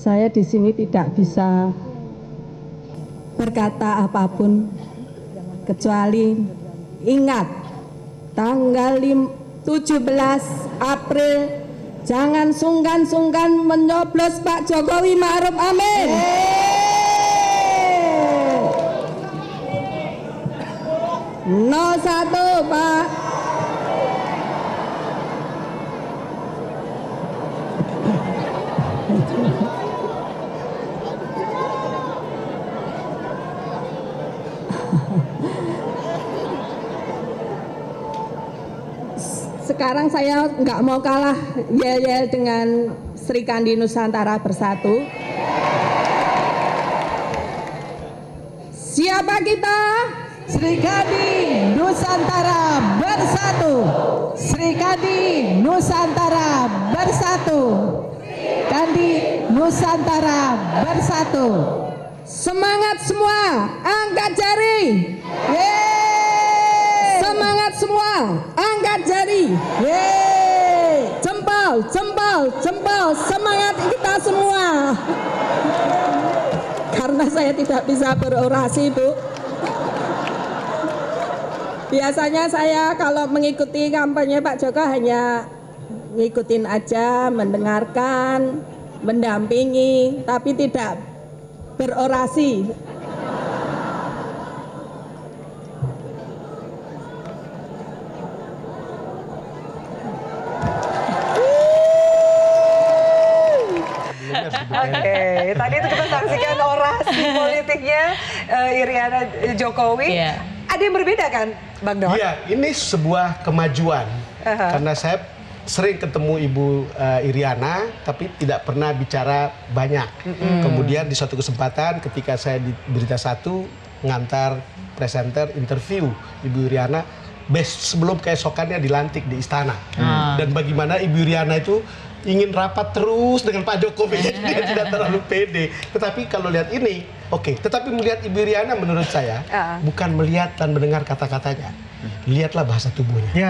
Saya di sini tidak bisa berkata apapun, kecuali ingat tanggal 17 April jangan sungkan-sungkan menyoblos Pak Jokowi Ma'ruf Amin. No 1 Pak. Sekarang saya nggak mau kalah yel-yel dengan Sri Kandi Nusantara bersatu. Siapa kita? Sri Kandi Nusantara bersatu. Sri Kandi Nusantara bersatu. Kandi Nusantara bersatu. Semangat semua, angkat jari. Semangat semua, angkat jari. Jempol, jempol, jempol. Semangat kita semua. Karena saya tidak bisa berorasi, Bu. Biasanya saya kalau mengikuti kampanye Pak Joko hanya ngikutin aja, mendengarkan, mendampingi, tapi tidak berorasi. Oke, tadi itu kita saksikan orasi politiknya Iriana Jokowi. Yeah. Ada yang berbeda kan, Bang Don? Iya, ini sebuah kemajuan. Karena saya sering ketemu Ibu Iriana, tapi tidak pernah bicara banyak. Kemudian di suatu kesempatan ketika saya di Berita Satu ngantar presenter interview Ibu Iriana, sebelum keesokannya dilantik di istana. Dan bagaimana Ibu Iriana itu ingin rapat terus dengan Pak Jokowi, dia tidak terlalu pede. Tetapi kalau lihat ini, tetapi melihat Ibu Iriana menurut saya, bukan melihat dan mendengar kata-katanya. Lihatlah bahasa tubuhnya.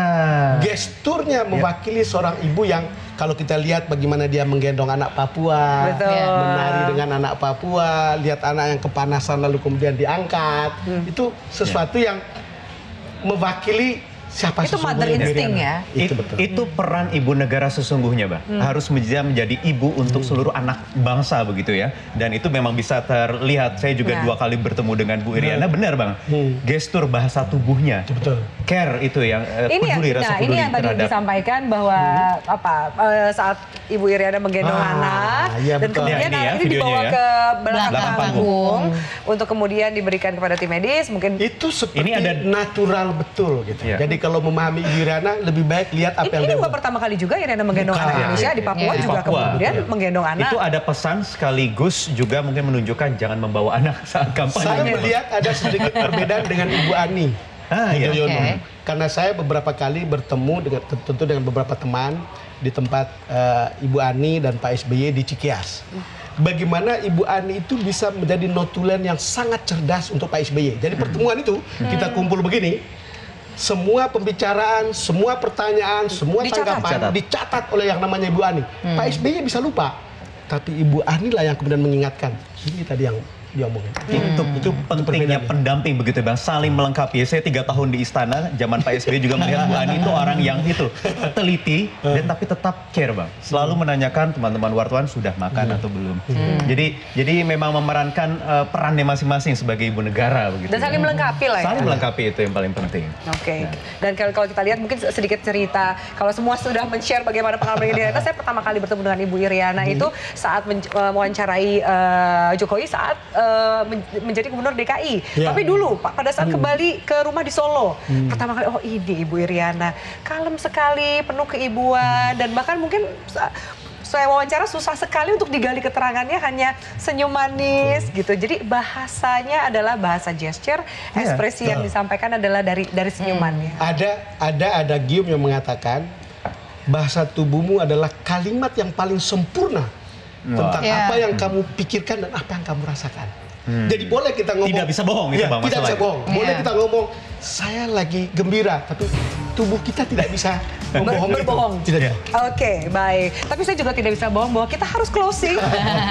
Gesturnya mewakili seorang ibu yang, kalau kita lihat bagaimana dia menggendong anak Papua, menari dengan anak Papua, lihat anak yang kepanasan lalu kemudian diangkat, itu sesuatu yang mewakili siapa itu mother instinct ya. Itu peran ibu negara sesungguhnya, Mbak. Harus menjadi ibu untuk seluruh anak bangsa begitu ya. Dan itu memang bisa terlihat. Saya juga dua kali bertemu dengan Bu Iriana, benar Bang. Gestur bahasa tubuhnya. Betul. Care itu yang peduli, rasa peduli. Ini yang tadi disampaikan bahwa saat Ibu Iriana menggendong anak dan kemudian anak ini dibawa ke belakang panggung untuk kemudian diberikan kepada tim medis, mungkin itu seperti natural betul gitu. Jadi kalau memahami Iriana lebih baik lihat apa yang dia. Ini bukan pertama kali juga Iriana menggendong anak Indonesia di Papua juga kemudian menggendong anak. Itu ada pesan sekaligus juga mungkin menunjukkan jangan membawa anak saat kampanye. Saya melihat ada sedikit perbedaan dengan Ibu Ani. Karena saya beberapa kali bertemu dengan, tentu dengan beberapa teman di tempat Ibu Ani dan Pak SBY di Cikias. Bagaimana Ibu Ani itu bisa menjadi notulen yang sangat cerdas untuk Pak SBY. Jadi pertemuan itu kita kumpul begini. Semua pembicaraan, semua pertanyaan, semua tanggapan dicatat oleh yang namanya Ibu Ani. Pak SBY bisa lupa, tapi Ibu Ani lah yang kemudian mengingatkan. Ini tadi yang diomongin. Itu pentingnya pendamping begitu Bang, saling melengkapi. Saya 3 tahun di istana, zaman Pak SBY juga melihat Bu Ani itu orang yang itu teliti dan tapi tetap care Bang. Selalu menanyakan teman-teman wartawan sudah makan atau belum. Jadi memang memerankan perannya masing-masing sebagai ibu negara begitu. Dan saling melengkapi lah ya. Saling melengkapi itu yang paling penting. Nah. Dan kalau kita lihat mungkin sedikit cerita, kalau semua sudah men-share bagaimana pengalaman Iriana, saya pertama kali bertemu dengan Ibu Iriana itu saat mewawancarai Jokowi saat menjadi gubernur DKI. Tapi dulu Pak, pada saat kembali ke rumah di Solo, pertama kali ini Ibu Iriana kalem sekali, penuh keibuan, dan bahkan mungkin saya wawancara susah sekali untuk digali keterangannya, hanya senyum manis gitu. Jadi bahasanya adalah bahasa gesture, ekspresi yang disampaikan adalah dari senyumannya. Ada Gium yang mengatakan bahasa tubuhmu adalah kalimat yang paling sempurna tentang apa yang kamu pikirkan dan apa yang kamu rasakan. Jadi boleh kita ngomong, tidak bisa bohong, itu Bang, tidak bisa bohong. Boleh kita ngomong saya lagi gembira, tapi tubuh kita tidak bisa berbohong. Tidak. Oke, baik. Tapi saya juga tidak bisa bohong bahwa kita harus closing.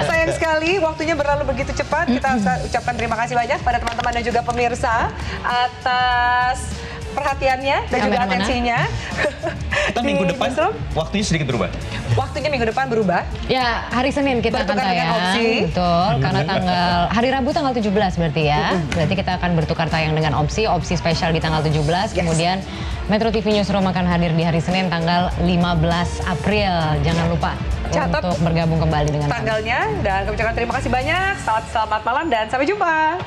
Sayang sekali, waktunya berlalu begitu cepat. Kita ucapkan terima kasih banyak pada teman-teman dan juga pemirsa atas perhatiannya dan juga atensinya. Kita minggu depan waktunya sedikit berubah. Waktunya minggu depan berubah? Ya, hari Senin kita akan tayang. Betul, karena tanggal hari Rabu tanggal 17 berarti ya. Berarti kita akan bertukar tayang dengan opsi spesial di tanggal 17. Kemudian Metro TV Newsroom akan hadir di hari Senin tanggal 15 April. Jangan lupa untuk bergabung kembali dengan tanggalnya. Dan kami ucapkan terima kasih banyak. Selamat malam dan sampai jumpa.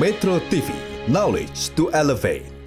Metro TV, knowledge to elevate.